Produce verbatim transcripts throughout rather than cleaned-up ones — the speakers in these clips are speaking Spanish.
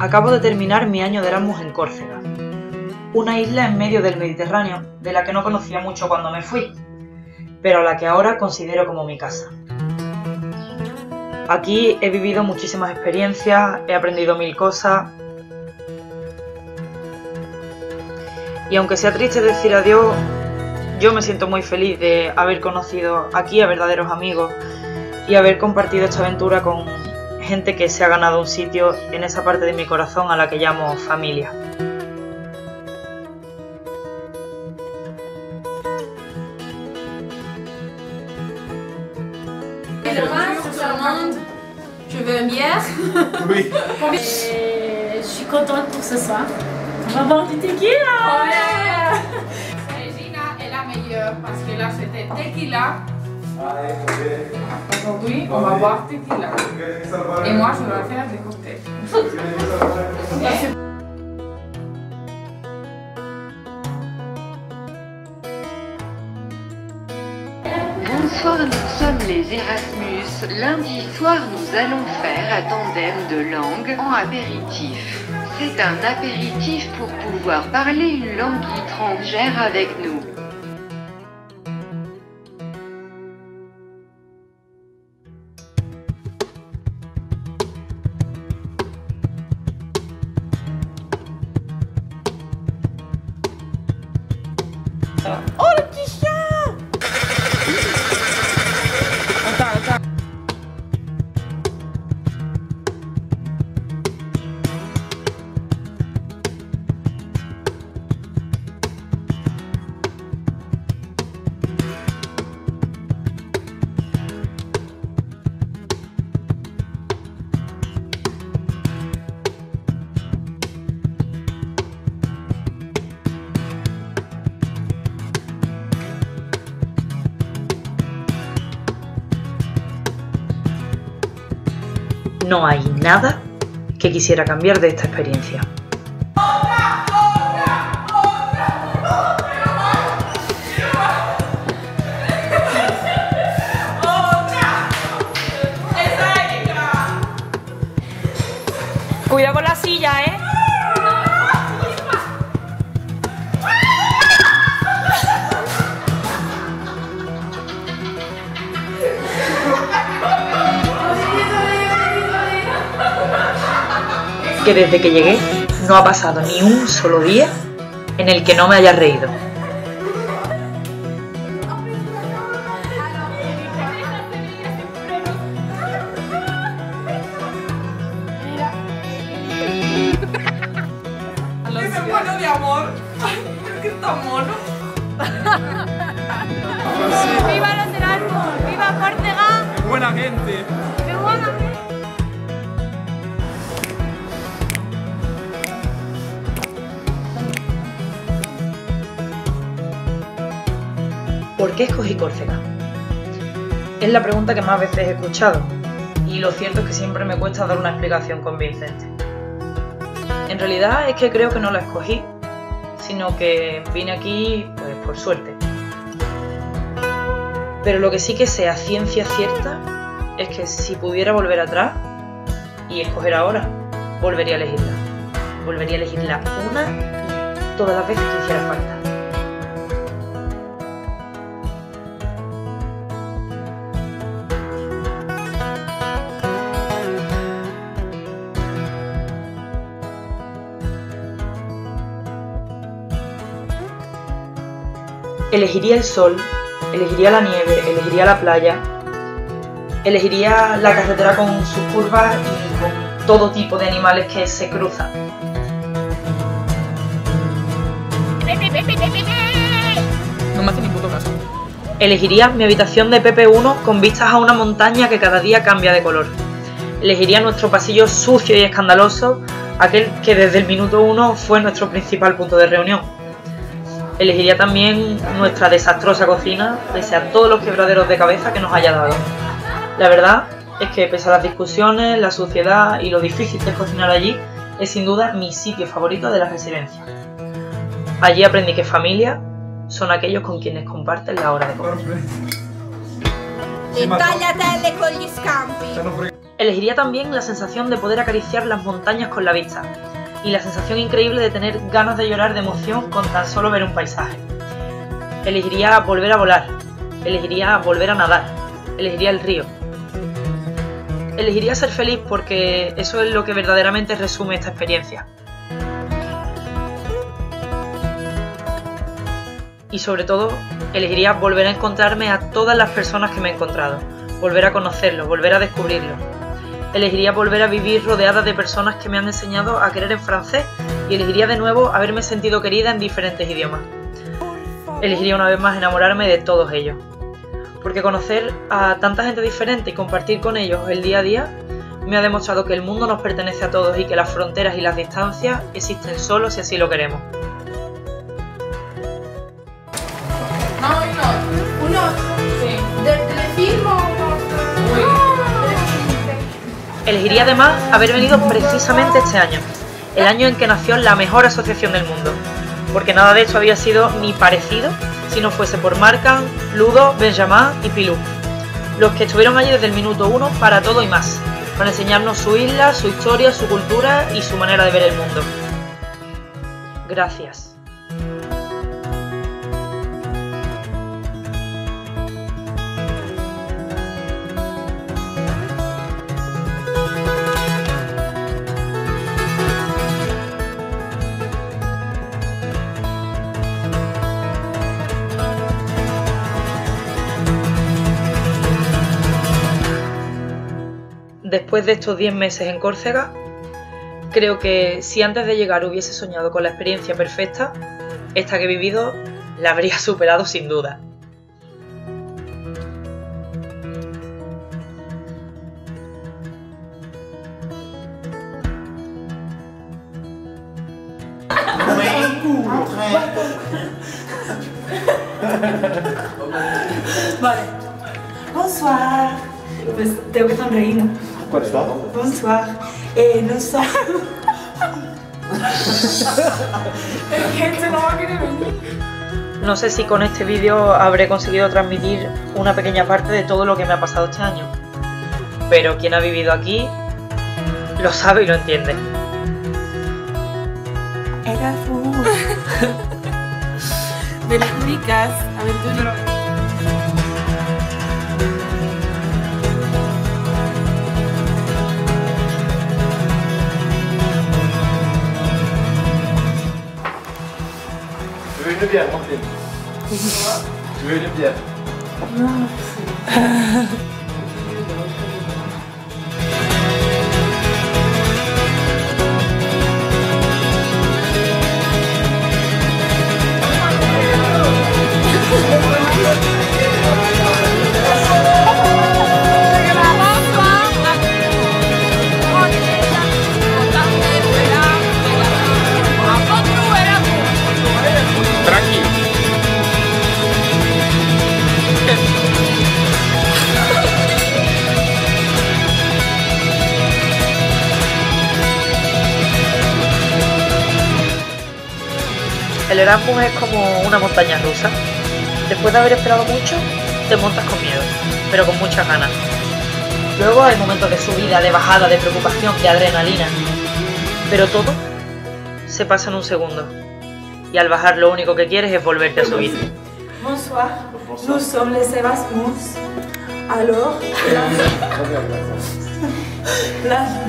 Acabo de terminar mi año de Erasmus en Córcega, una isla en medio del Mediterráneo de la que no conocía mucho cuando me fui, pero la que ahora considero como mi casa. Aquí he vivido muchísimas experiencias, he aprendido mil cosas, y aunque sea triste decir adiós, yo me siento muy feliz de haber conocido aquí a verdaderos amigos y haber compartido esta aventura con gente que se ha ganado un sitio en esa parte de mi corazón a la que llamo familia. Je veux une bière. Oui. Et je suis contente pour ce soir. On va boire du tequila. Ouais. Regina est la meilleure parce que là c'était tequila. Allez, okay. Aujourd'hui on va boire tequila. Et moi je vais faire des cocktails. Okay. Bonsoir, nous sommes les Erasmus. Lundi soir, nous allons faire un tandem de langues en apéritif. C'est un apéritif pour pouvoir parler une langue étrangère avec nous. Oh, le petit chien! No hay nada que quisiera cambiar de esta experiencia. ¡Otra, otra, otra, otra! ¡Quiero más! ¡Quiero más! ¡Otra! ¡Esa es! Cuidado con la silla, ¿eh? Que desde que llegué no ha pasado ni un solo día en el que no me haya reído. Ese mono de amor, es que está mono. ¡Viva los Erasmus! ¡Viva Córcega! ¡Buena gente! ¡Qué buena gente! ¿Por qué escogí Córcega? Es la pregunta que más veces he escuchado, y lo cierto es que siempre me cuesta dar una explicación convincente. En realidad es que creo que no la escogí, sino que vine aquí pues, por suerte. Pero lo que sí que sé a ciencia cierta es que si pudiera volver atrás y escoger ahora, volvería a elegirla. Volvería a elegirla una y todas las veces que hiciera falta. Elegiría el sol, elegiría la nieve, elegiría la playa, elegiría la carretera con sus curvas y con todo tipo de animales que se cruzan. No me hace ni puto caso. Elegiría mi habitación de P P uno con vistas a una montaña que cada día cambia de color. Elegiría nuestro pasillo sucio y escandaloso, aquel que desde el minuto uno fue nuestro principal punto de reunión. Elegiría también nuestra desastrosa cocina, pese a todos los quebraderos de cabeza que nos haya dado. La verdad es que pese a las discusiones, la suciedad y lo difícil que es cocinar allí, es sin duda mi sitio favorito de la residencia. Allí aprendí que familia son aquellos con quienes comparten la hora de comer. Elegiría también la sensación de poder acariciar las montañas con la vista, y la sensación increíble de tener ganas de llorar de emoción con tan solo ver un paisaje. Elegiría volver a volar, elegiría volver a nadar, elegiría el río. Elegiría ser feliz porque eso es lo que verdaderamente resume esta experiencia. Y sobre todo, elegiría volver a encontrarme a todas las personas que me he encontrado, volver a conocerlos, volver a descubrirlos. Elegiría volver a vivir rodeada de personas que me han enseñado a querer en francés y elegiría de nuevo haberme sentido querida en diferentes idiomas. Elegiría una vez más enamorarme de todos ellos. Porque conocer a tanta gente diferente y compartir con ellos el día a día me ha demostrado que el mundo nos pertenece a todos y que las fronteras y las distancias existen solo si así lo queremos. ¡Vámonos! ¡Uno! Sí. ¡Del teléfono! Elegiría además haber venido precisamente este año, el año en que nació la mejor asociación del mundo, porque nada de esto había sido ni parecido si no fuese por Markham, Ludo, Benjamin y Pilú, los que estuvieron allí desde el minuto uno para todo y más, para enseñarnos su isla, su historia, su cultura y su manera de ver el mundo. Gracias. Después de estos diez meses en Córcega, creo que si antes de llegar hubiese soñado con la experiencia perfecta, esta que he vivido la habría superado sin duda. Vale. Bonsoir. Pues tengo que sonreír, ¿no? Bonsoir. Bonsoir. Eh, no sé. No sé si con este vídeo habré conseguido transmitir una pequeña parte de todo lo que me ha pasado este año. Pero quien ha vivido aquí lo sabe y lo entiende. Erasmus. Aventuricas, aventuricas. Tu veux une bière, Martine? Tu veux une bière? Non, merci. El Erasmus es como una montaña rusa. Después de haber esperado mucho, te montas con miedo, pero con muchas ganas. Luego hay momentos de subida, de bajada, de preocupación, de adrenalina. Pero todo se pasa en un segundo. Y al bajar lo único que quieres es volverte a subir. Bonsoir, nous sommes les Erasmus. Alors, la nuit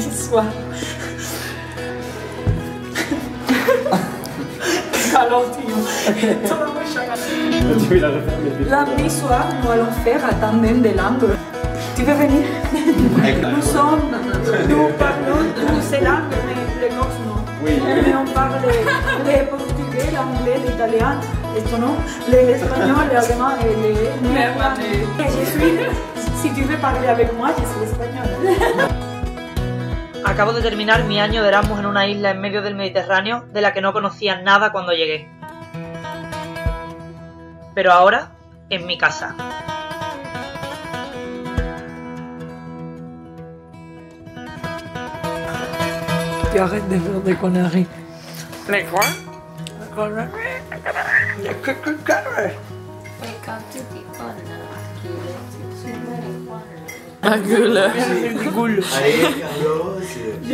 soir. Alors, la nuit soir, nous allons faire un tandem de langues. Tu veux venir? Nous sommes, nous parlons tous ces langues, mais les gosses non. Oui. Mais on parle le portugais, l'anglais, l'italien, l'espagnol, l'allemand et le néerlandais. Je suis, si tu veux parler avec moi, je suis espagnol. Acabo de terminar mi año de Erasmus en una isla en medio del Mediterráneo de la que no conocía nada cuando llegué. Pero ahora, en mi casa. Tu arrêtes de faire des conneries. Les quoi? Les conneries. Les conneries. Les conneries. Angular. Allez, Carlos.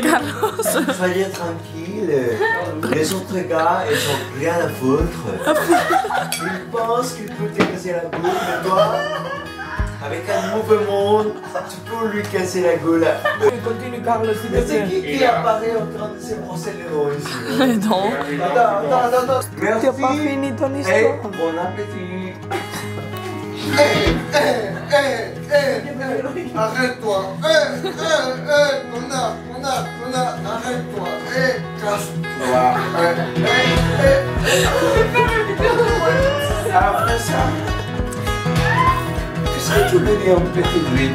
Carlos. Soyez tranquille. Les autres gars, ils ont rien à foutre. Ils pensent qu'ils peuvent te casser la gueule, mais toi, avec un mouvement, tu peux lui casser la gueule. Continue, Carlos. C'est qui qui apparaît en train de se brosser les dents ici? Les dents. Attends, attends, attends. Merci. Tu n'as pas fini ton histoire. Hey, bon appétit. Hey, hey, hey, hey, arrête-toi, hey, hey, hey, Tona, Tona, Tona, arrête-toi, hey, casse-toi, hey, hey, hey. Après ça, qu'est-ce que tu veux dire en petit blé?